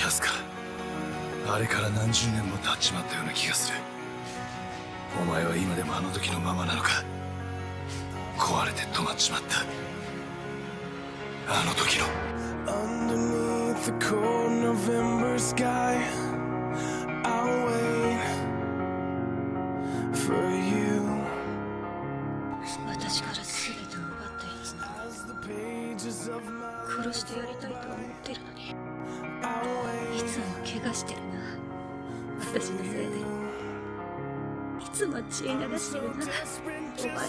キャスか。あれから何十年も経っちまったような気がする。お前は今でもあの時のままなのか。壊れて止まっちまった、あの時の。 Underneath the cold November sky, I'll wait for you. 私から全てを奪ったやつなら殺してやりたいと思ってるのに、いつも怪我してるな、私のせいで。いつも血流してるな、お前は。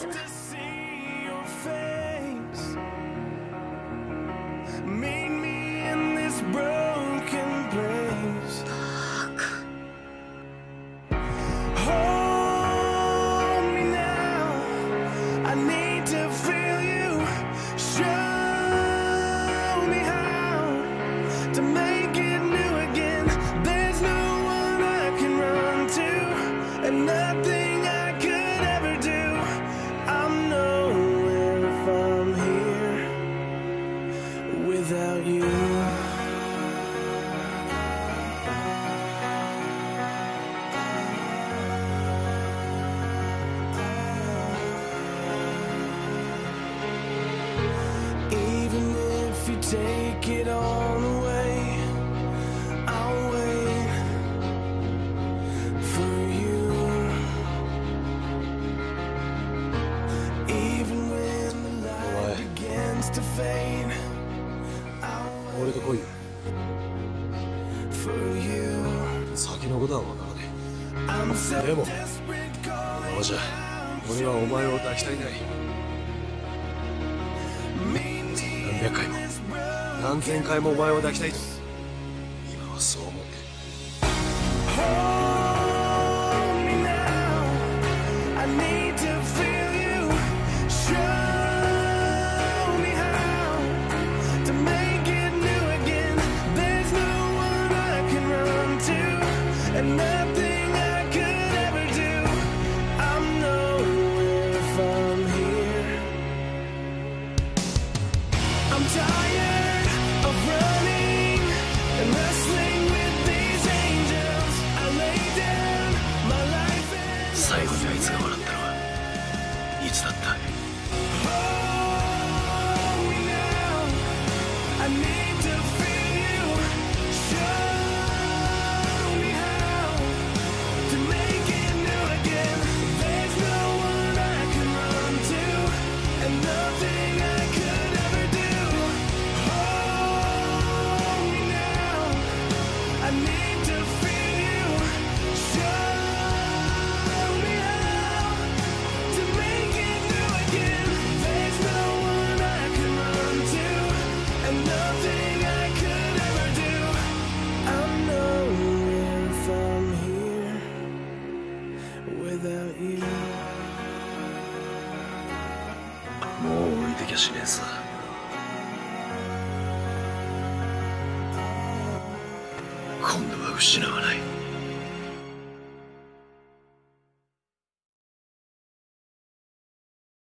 Take it all away, I'll wait for you. Even when the light begins to fade, I'll wait for you. 先のことは分からねえ。でもこのじゃ俺はお前を抱き足りない。何百回も何千回もお前を抱きたいと今はそう思ってる。最後にあいつが笑ったのはいつだった。もう置いてきゃしねえさ。今度は失わない。